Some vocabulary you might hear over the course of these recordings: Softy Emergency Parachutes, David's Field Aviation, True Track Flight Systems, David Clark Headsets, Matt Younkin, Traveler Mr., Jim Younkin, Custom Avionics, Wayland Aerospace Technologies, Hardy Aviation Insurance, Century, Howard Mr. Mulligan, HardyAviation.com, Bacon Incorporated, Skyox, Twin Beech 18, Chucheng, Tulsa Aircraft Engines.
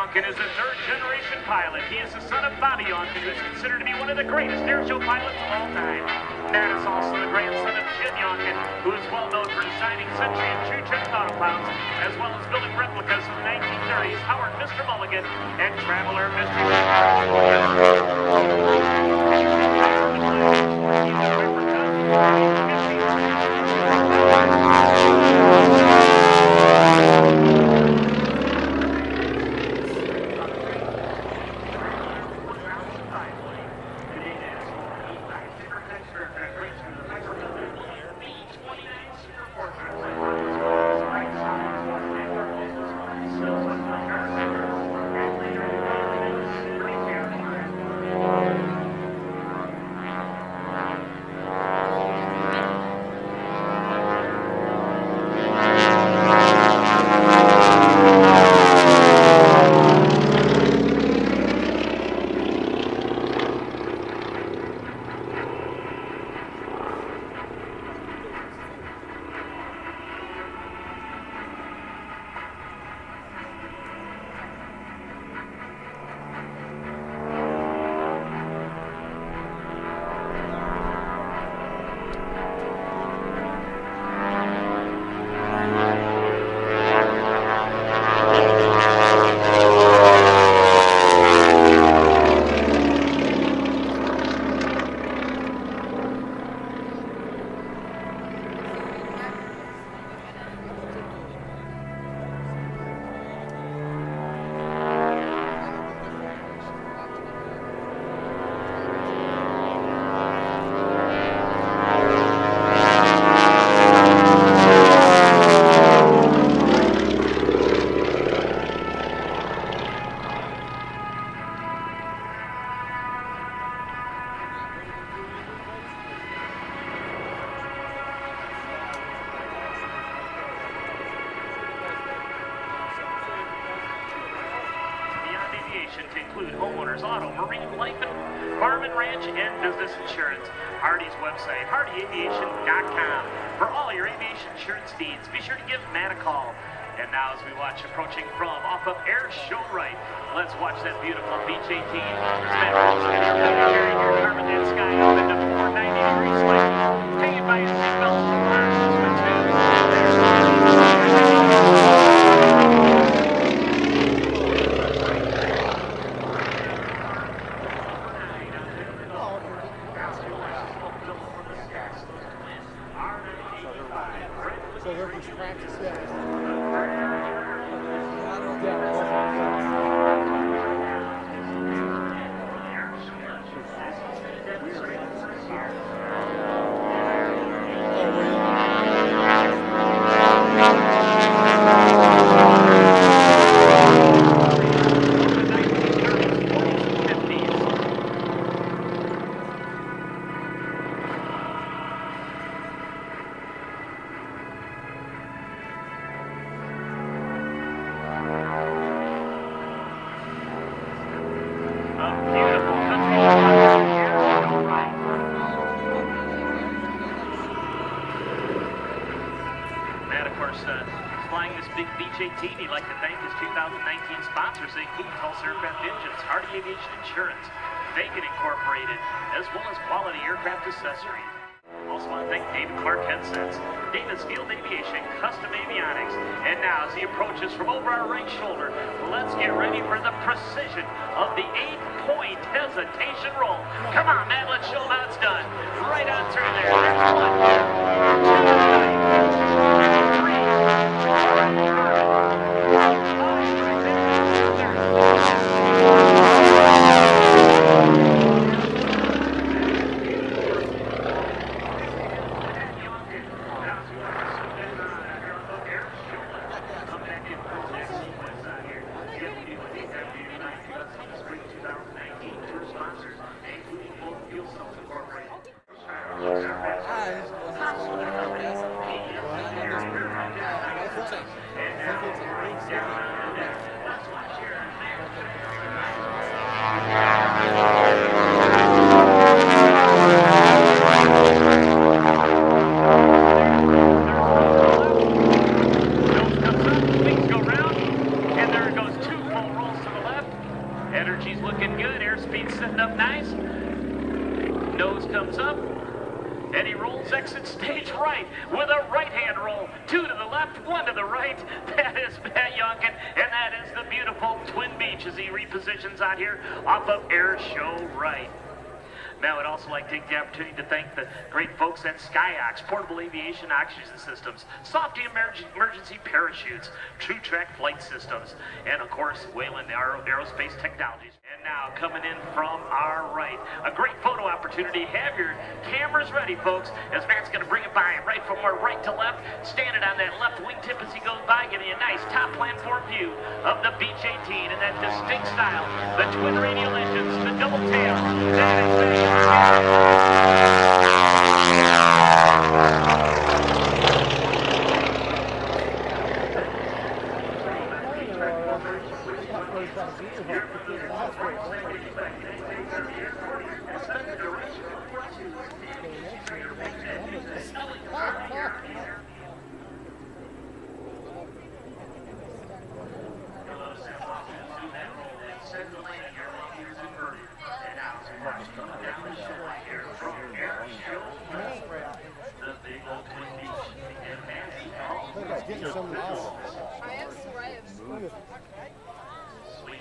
Younkin is a third-generation pilot. He is the son of Bobby Younkin, who is considered to be one of the greatest airshow pilots of all time. Matt is also the grandson of Jim Younkin, who is well known for designing Century and Chucheng autopilots, as well as building replicas of the 1930s Howard Mr. Mulligan and Traveler Mr. HardyAviation.com for all your aviation insurance needs. Be sure to give Matt a call. And now as we watch approaching from off of air show right, let's watch that beautiful Beech 18. It's Matt Younkin here, sky opened up 490 degrees slightly, taken by his seatbelt. He'd like to thank his 2019 sponsors, including Tulsa Aircraft Engines, Hardy Aviation Insurance, Bacon Incorporated, as well as quality aircraft accessories. Also want to thank David Clark Headsets, David's Field Aviation, Custom Avionics. And now as he approaches from over our right shoulder, let's get ready for the precision of the 8-point hesitation roll. Come on, Matt, let's show them how it's done. Right on through there. There's one, two, to the right, three, four, Energy's looking good. Airspeed's sitting up nice. Nose comes up. And he rolls exit stage right with a right-hand roll. Two to the left, one to the right. That is Matt Younkin, and that is the beautiful Twin Beech as he repositions out here off of Air Show Right. Now, I'd also like to take the opportunity to thank the great folks at Skyox, Portable Aviation Oxygen Systems, Softy Emergency Parachutes, True Track Flight Systems, and, of course, Wayland Aerospace Technologies. And now, coming in from our right, a great photo opportunity. Have your cameras ready, folks, as Matt's going to bring it by right from our right to left, standing on that left wingtip as he goes by, giving you a nice top platform view of the Beech 18 in that distinct style, the twin radial engines, the double tail, that is it.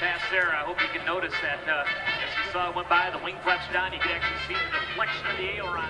Pass there. I hope you can notice that as you saw it went by, the wing flaps down, you could actually see the deflection of the aileron.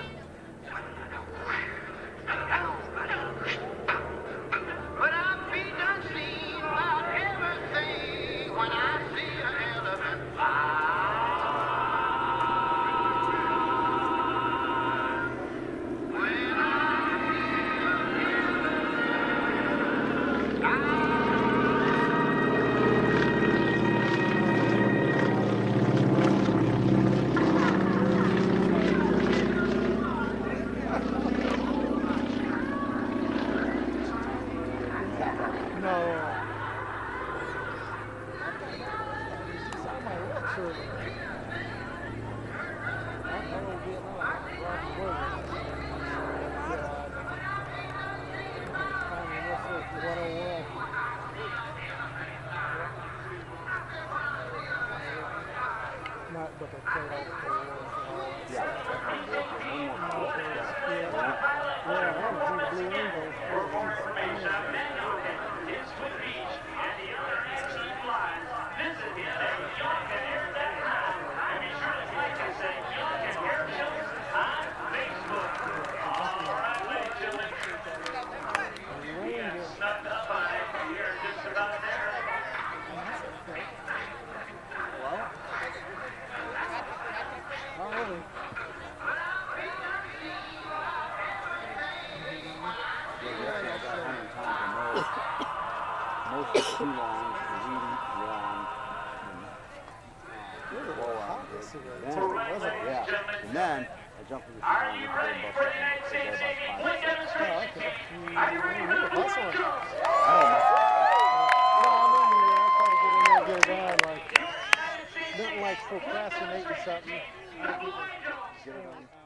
Procrastinate or something.